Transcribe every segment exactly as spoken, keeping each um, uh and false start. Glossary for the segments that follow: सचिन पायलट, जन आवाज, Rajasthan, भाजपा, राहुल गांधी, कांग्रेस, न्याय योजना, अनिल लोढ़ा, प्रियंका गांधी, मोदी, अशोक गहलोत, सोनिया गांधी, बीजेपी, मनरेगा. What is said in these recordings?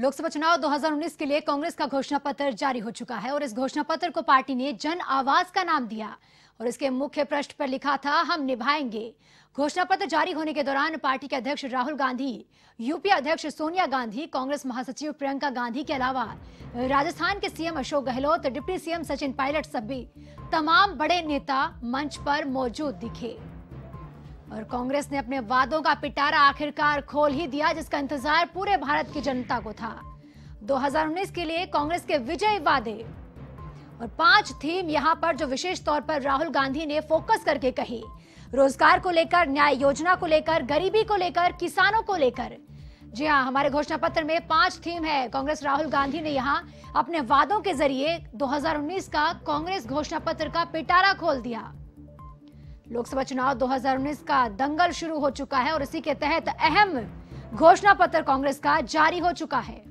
लोकसभा चुनाव दो हज़ार उन्नीस के लिए कांग्रेस का घोषणा पत्र जारी हो चुका है और इस घोषणा पत्र को पार्टी ने जन आवाज का नाम दिया और इसके मुख्य पृष्ठ पर लिखा था, हम निभाएंगे। घोषणा पत्र जारी होने के दौरान पार्टी के अध्यक्ष राहुल गांधी, यूपी अध्यक्ष सोनिया गांधी, कांग्रेस महासचिव प्रियंका गांधी के अलावा राजस्थान के CM अशोक गहलोत, deputy CM सचिन पायलट सभी तमाम बड़े नेता मंच पर मौजूद दिखे और कांग्रेस ने अपने वादों का पिटारा आखिरकार खोल ही दिया, जिसका इंतजार पूरे भारत की जनता को था। दो हज़ार उन्नीस के लिए कांग्रेस के विजय वादे और पांच थीम यहां पर जो विशेष तौर पर राहुल गांधी ने फोकस करके कही, रोजगार को लेकर, न्याय योजना को लेकर, गरीबी को लेकर, किसानों को लेकर। जी हाँ, हमारे घोषणा पत्र में पांच थीम है। कांग्रेस राहुल गांधी ने यहाँ अपने वादों के जरिए दो हज़ार उन्नीस का कांग्रेस घोषणा पत्र का पिटारा खोल दिया। लोकसभा चुनाव दो हज़ार उन्नीस का दंगल शुरू हो चुका है और इसी के तहत अहम घोषणा पत्र कांग्रेस का जारी हो चुका है।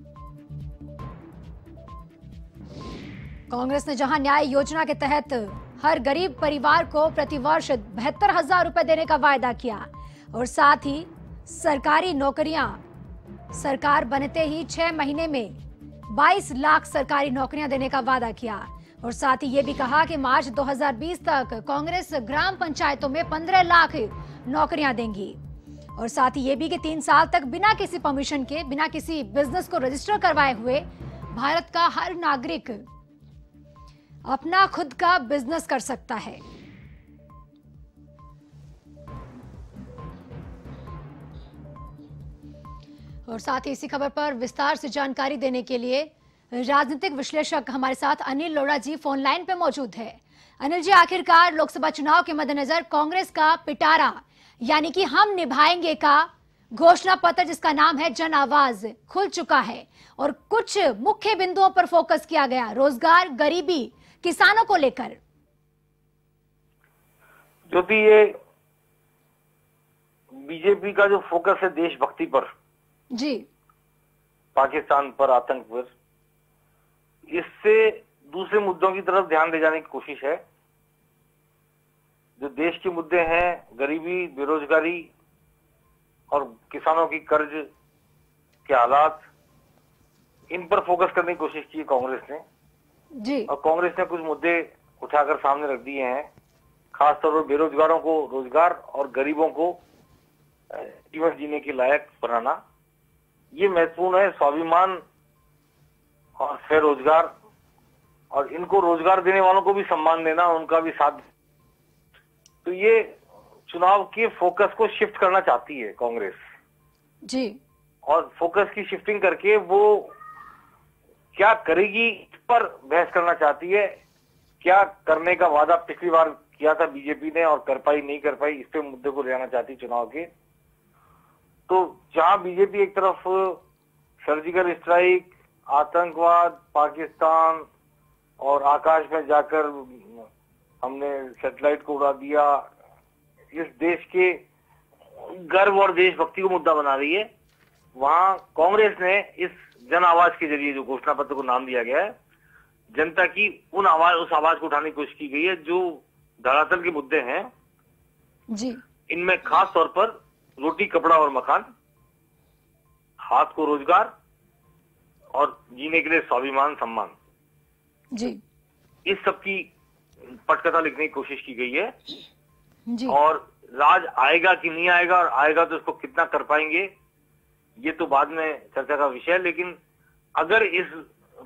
कांग्रेस ने जहां न्याय योजना के तहत हर गरीब परिवार को प्रतिवर्ष बहत्तर हजार रुपए देने का वायदा किया और साथ ही सरकारी नौकरियां, सरकार बनते ही छह महीने में बाईस लाख सरकारी नौकरियां देने का वादा किया और साथ ही ये भी कहा कि मार्च दो हज़ार बीस तक कांग्रेस ग्राम पंचायतों में पंद्रह लाख नौकरियां देंगी और साथ ही ये भी कि तीन साल तक बिना किसी परमिशन के, बिना किसी बिजनेस को रजिस्टर करवाए हुए भारत का हर नागरिक अपना खुद का बिजनेस कर सकता है। और साथ ही इसी खबर पर विस्तार से जानकारी देने के लिए राजनीतिक विश्लेषक हमारे साथ अनिल लोढ़ा जी फोन लाइन पे मौजूद है। अनिल जी, आखिरकार लोकसभा चुनाव के मद्देनजर कांग्रेस का पिटारा यानी कि हम निभाएंगे का घोषणा पत्र, जिसका नाम है जन आवाज, खुल चुका है और कुछ मुख्य बिंदुओं पर फोकस किया गया, रोजगार, गरीबी, किसानों को लेकर। जो भी ये बीजेपी का जो फोकस है देशभक्ति पर जी, पाकिस्तान पर, आतंक पर, इससे दूसरे मुद्दों की तरफ ध्यान ले जाने की कोशिश है। जो देश के मुद्दे हैं, गरीबी, बेरोजगारी और किसानों की कर्ज के हालात, इन पर फोकस करने की कोशिश की कांग्रेस ने जी। और कांग्रेस ने कुछ मुद्दे उठाकर सामने रख दिए हैं, खासतौर पर बेरोजगारों को रोजगार और गरीबों को जीवन जीने के लायक बनाना, ये महत्वपूर्ण है। स्वाभिमान और फिर रोजगार, और इनको रोजगार देने वालों को भी सम्मान देना, उनका भी साथ। तो ये चुनाव के फोकस को शिफ्ट करना चाहती है कांग्रेस जी और फोकस की शिफ्टिंग करके वो क्या करेगी इस पर बहस करना चाहती है। क्या करने का वादा पिछली बार किया था बीजेपी ने और कर पाई नहीं कर पाई, इस पे मुद्दे को ले आना चाहती चुनाव के। तो जहां बीजेपी एक तरफ सर्जिकल स्ट्राइक, आतंकवाद, पाकिस्तान और आकाश में जाकर हमने सैटेलाइट को उड़ा दिया, इस देश के गर्व और देशभक्ति को मुद्दा बना रही है, वहां कांग्रेस ने इस जन आवाज के जरिए, जो घोषणा पत्र को नाम दिया गया है, जनता की उन आवाज उस आवाज को उठाने की कोशिश की गई है जो धरातल के मुद्दे हैं जी। इनमें खास तौर पर रोटी, कपड़ा और मकान, हाथ को रोजगार और जीने के लिए स्वाभिमान, सम्मान जी, इस सब की पटकथा लिखने की कोशिश की गई है जी। और राज आएगा कि नहीं आएगा, और आएगा तो इसको कितना कर पाएंगे, ये तो बाद में चर्चा का विषय है। लेकिन अगर इस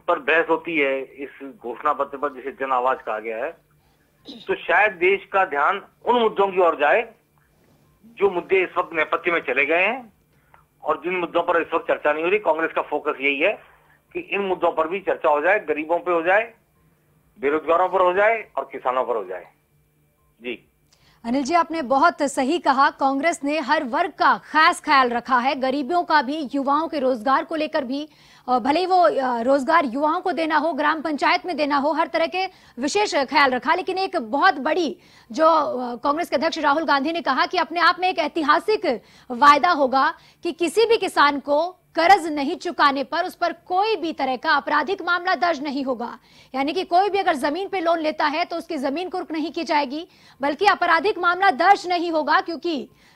पर बहस होती है, इस घोषणा पत्र पर जिसे जन आवाज कहा गया है, तो शायद देश का ध्यान उन मुद्दों की ओर जाए जो मुद्दे इस वक्त नेपथ्य में चले गए हैं और जिन मुद्दों पर इस वक्त चर्चा नहीं हो रही। कांग्रेस का फोकस यही है कि इन मुद्दों पर भी चर्चा हो जाए, गरीबों पर हो जाए, बेरोजगारों पर हो जाए और किसानों पर हो जाए जी। अनिल जी, आपने बहुत सही कहा, कांग्रेस ने हर वर्ग का खास ख्याल रखा है, गरीबों का भी, युवाओं के रोजगार को लेकर भी, भले ही वो रोजगार युवाओं को देना हो, ग्राम पंचायत में देना हो, हर तरह के विशेष ख्याल रखा। लेकिन एक बहुत बड़ी जो कांग्रेस के अध्यक्ष राहुल गांधी ने कहा कि अपने आप में एक ऐतिहासिक वायदा होगा कि किसी भी किसान को कर्ज नहीं चुकाने पर उस पर कोई भी तरह का आपराधिक मामला दर्ज नहीं होगा। यानी कि कोई भी अगर जमीन पे लोन लेता है तो उसकी जमीन कुर्क नहीं की जाएगी, बल्कि आपराधिक मामला दर्ज नहीं होगा, क्योंकि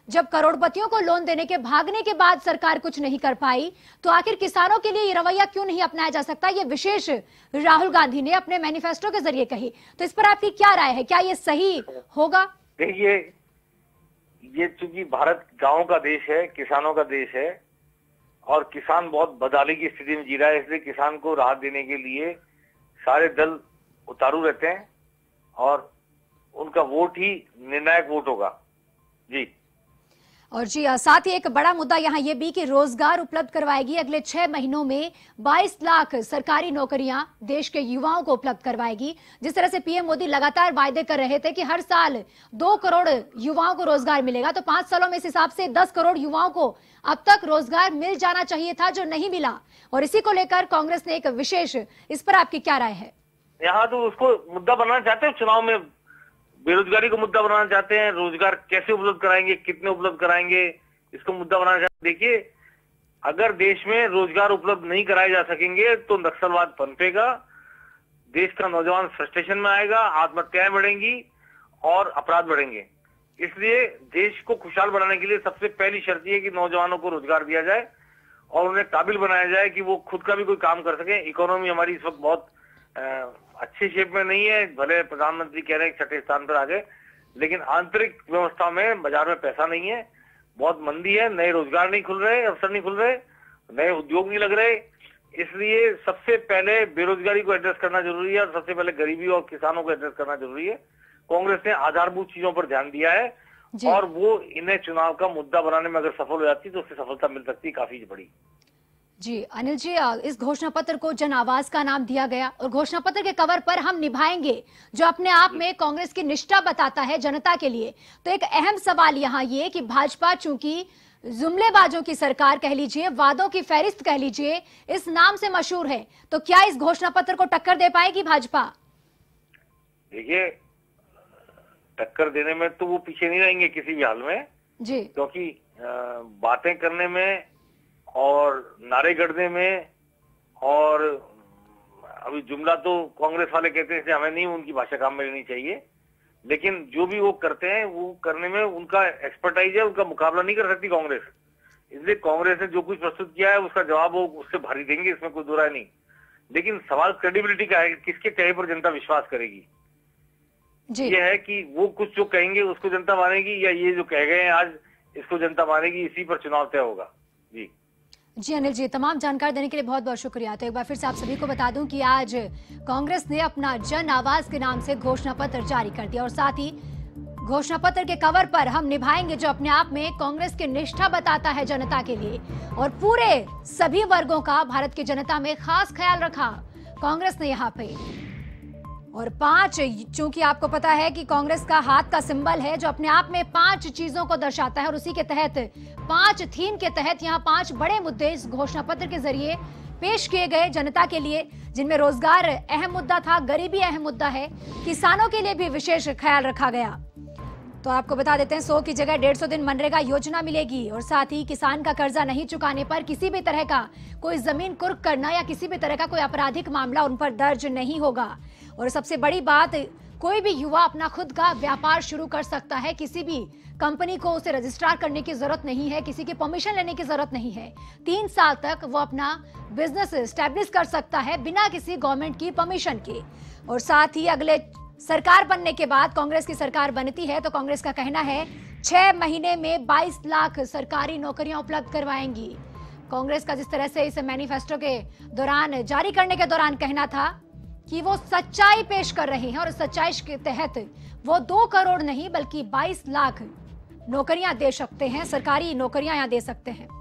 जब करोड़पतियों को लोन देने के भागने के बाद सरकार कुछ नहीं कर पाई तो आखिर किसानों के लिए ये रवैया क्यों नहीं अपनाया जा सकता, ये विशेष राहुल गांधी ने अपने मैनिफेस्टो के जरिए कही। तो इस पर आपकी क्या राय है, क्या ये सही होगा? देखिए, ये चूंकि भारत गाँव का देश है, किसानों का देश है और किसान बहुत बदहाली की स्थिति में जी रहा है, इसलिए किसान को राहत देने के लिए सारे दल उतारू रहते हैं और उनका वोट ही निर्णायक वोट होगा। जी और जी साथ ही एक बड़ा मुद्दा यहाँ ये भी कि रोजगार उपलब्ध करवाएगी, अगले छह महीनों में बाईस लाख सरकारी नौकरियां देश के युवाओं को उपलब्ध करवाएगी। जिस तरह से पीएम मोदी लगातार वायदे कर रहे थे कि हर साल दो करोड़ युवाओं को रोजगार मिलेगा, तो पांच सालों में इस हिसाब से दस करोड़ युवाओं को अब तक रोजगार मिल जाना चाहिए था जो नहीं मिला, और इसी को लेकर कांग्रेस ने एक विशेष, इस पर आपकी क्या राय है? यहाँ तो उसको मुद्दा बनाना चाहते हैं, चुनाव में बेरोजगारी को मुद्दा बनाना चाहते हैं, रोजगार कैसे उपलब्ध कराएंगे, कितने उपलब्ध कराएंगे, इसको मुद्दा बनाना चाहते हैं। देखिए, अगर देश में रोजगार उपलब्ध नहीं कराए जा सकेंगे तो नक्सलवाद पनपेगा, देश का नौजवान फ्रस्ट्रेशन में आएगा, आत्महत्याएं बढ़ेंगी और अपराध बढ़ेंगे। इसलिए देश को खुशहाल बनाने के लिए सबसे पहली शर्त यह है कि नौजवानों को रोजगार दिया जाए और उन्हें काबिल बनाया जाए कि वो खुद का भी कोई काम कर सके। इकोनॉमी हमारी इस वक्त बहुत अच्छे शेप में नहीं है, भले प्रधानमंत्री कह रहे हैं छठे स्थान पर आ गए, लेकिन आंतरिक व्यवस्था में बाजार में पैसा नहीं है, बहुत मंदी है, नए रोजगार नहीं खुल रहे, अवसर नहीं खुल रहे, नए उद्योग नहीं लग रहे। इसलिए सबसे पहले बेरोजगारी को एड्रेस करना जरूरी है और सबसे पहले गरीबी और किसानों को एड्रेस करना जरूरी है। कांग्रेस ने आधारभूत चीजों पर ध्यान दिया है और वो इन्हें चुनाव का मुद्दा बनाने में अगर सफल हो जाती तो उससे सफलता मिल सकती काफी बड़ी। जी अनिल जी, इस घोषणा पत्र को जन आवाज का नाम दिया गया और घोषणा पत्र के कवर पर हम निभाएंगे, जो अपने आप में कांग्रेस की निष्ठा बताता है जनता के लिए। तो एक अहम सवाल यहाँ ये कि भाजपा चूंकि जुमलेबाजों की सरकार कह लीजिए, वादों की फहरिस्त कह लीजिए, इस नाम से मशहूर है, तो क्या इस घोषणा पत्र को टक्कर दे पाएगी भाजपा? देखिए, टक्कर देने में तो वो पीछे नहीं रहेंगे किसी भी हाल में जी, क्योंकि बातें करने में और नारे गढ़ने में, और अभी जुमला तो कांग्रेस वाले कहते हैं हमें नहीं, उनकी भाषा काम में लेनी चाहिए, लेकिन जो भी वो करते हैं वो करने में उनका एक्सपर्टाइज है, उनका मुकाबला नहीं कर सकती कांग्रेस। इसलिए कांग्रेस ने जो कुछ प्रस्तुत किया है उसका जवाब वो उससे भारी देंगे, इसमें कोई दो राय नहीं। लेकिन सवाल क्रेडिबिलिटी का है, किसके कहे पर जनता विश्वास करेगी जी। ये है कि वो कुछ जो कहेंगे उसको जनता मानेगी या ये जो कह गए हैं आज इसको जनता मानेगी, इसी पर चुनाव तय होगा। जी जी अनिल जी, तमाम जानकारी देने के लिए बहुत बहुत शुक्रिया। तो एक बार फिर से आप सभी को बता दूं कि आज कांग्रेस ने अपना जन आवाज के नाम से घोषणा पत्र जारी कर दिया और साथ ही घोषणा पत्र के कवर पर हम निभाएंगे, जो अपने आप में कांग्रेस की निष्ठा बताता है जनता के लिए, और पूरे सभी वर्गों का भारत की जनता में खास ख्याल रखा कांग्रेस ने यहाँ पे। और पांच, चूंकि आपको पता है कि कांग्रेस का हाथ का सिंबल है जो अपने आप में पांच चीजों को दर्शाता है, और उसी के तहत पांच थीम के तहत यहाँ पांच बड़े मुद्दे इस घोषणा पत्र के जरिए पेश किए गए जनता के लिए, जिनमें रोजगार अहम मुद्दा था, गरीबी अहम मुद्दा है, किसानों के लिए भी विशेष ख्याल रखा गया। तो आपको बता देते हैं, सौ की जगह डेढ़ सौ दिन मनरेगा योजना मिलेगी, और साथ ही किसान का कर्जा नहीं चुकाने पर किसी भी तरह का कोई जमीन कुर्क करना या किसी भी तरह का कोई आपराधिक मामला उन पर दर्ज नहीं होगा। और सबसे बड़ी बात, कोई भी युवा अपना खुद का व्यापार शुरू कर सकता है, किसी भी कंपनी को उसे रजिस्ट्रार करने की जरूरत नहीं है, किसी की परमिशन लेने की जरूरत नहीं है, तीन साल तक वो अपना बिजनेस एस्टैब्लिश कर सकता है बिना किसी गवर्नमेंट की परमिशन के। और साथ ही अगले सरकार बनने के बाद, कांग्रेस की सरकार बनती है तो कांग्रेस का कहना है छह महीने में बाईस लाख सरकारी नौकरियां उपलब्ध करवाएंगी। कांग्रेस का जिस तरह से इस मैनिफेस्टो के दौरान, जारी करने के दौरान कहना था कि वो सच्चाई पेश कर रहे हैं, और सच्चाई के तहत वो दो करोड़ नहीं बल्कि बाईस लाख नौकरियां दे सकते हैं, सरकारी नौकरियां यहाँ दे सकते हैं।